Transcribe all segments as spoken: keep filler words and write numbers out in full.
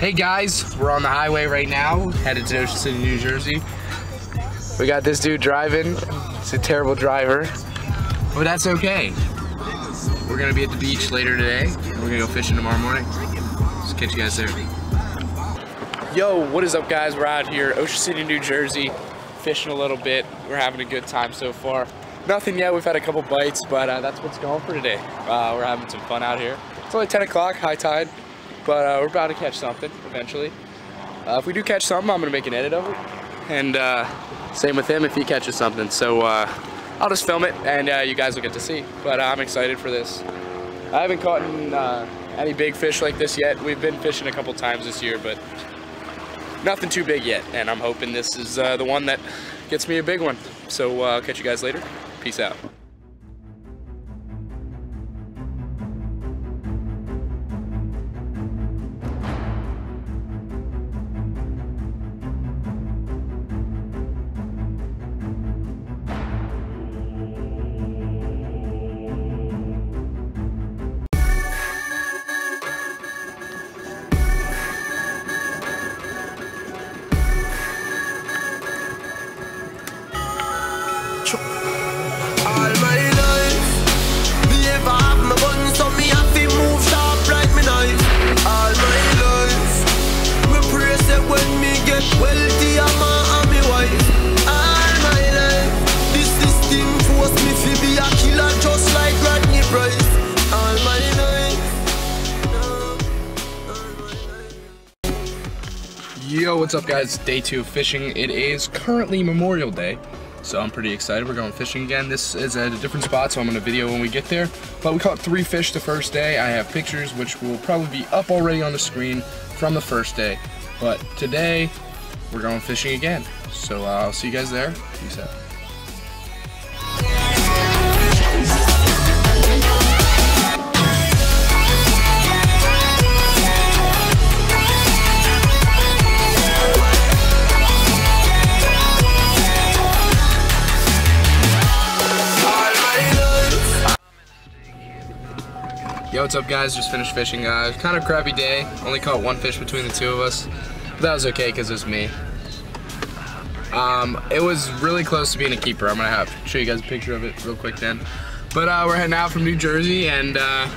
Hey guys, we're on the highway right now, headed to Ocean City, New Jersey. We got this dude driving. He's a terrible driver, but that's okay. We're gonna be at the beach later today, and we're gonna go fishing tomorrow morning. Just catch you guys there. Yo, what is up guys? We're out here, Ocean City, New Jersey, fishing a little bit. We're having a good time so far. Nothing yet, we've had a couple bites, but uh, that's what's going for today. Uh, we're having some fun out here. It's only ten o'clock, high tide, but uh, we're about to catch something eventually. Uh, if we do catch something, I'm gonna make an edit of it. And uh, same with him if he catches something. So uh, I'll just film it and uh, you guys will get to see. But uh, I'm excited for this. I haven't caught uh, any big fish like this yet. We've been fishing a couple times this year, but nothing too big yet. And I'm hoping this is uh, the one that gets me a big one. So uh, I'll catch you guys later. Peace out. Yo, what's up guys? Day two of fishing. It is currently Memorial Day, so I'm pretty excited. We're going fishing again. This is at a different spot, so I'm gonna video when we get there. But we caught three fish the first day. I have pictures, which will probably be up already on the screen from the first day. But today, we're going fishing again. So uh, I'll see you guys there. Peace out. Yo, what's up guys? Just finished fishing. Uh, it was kind of a crappy day. Only caught one fish between the two of us. But that was okay because it was me. Um, it was really close to being a keeper. I'm gonna have to show you guys a picture of it real quick then. But uh, we're heading out from New Jersey and uh,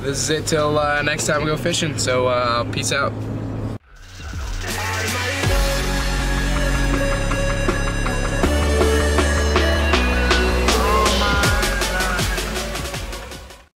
this is it till uh, next time we go fishing. So uh, peace out.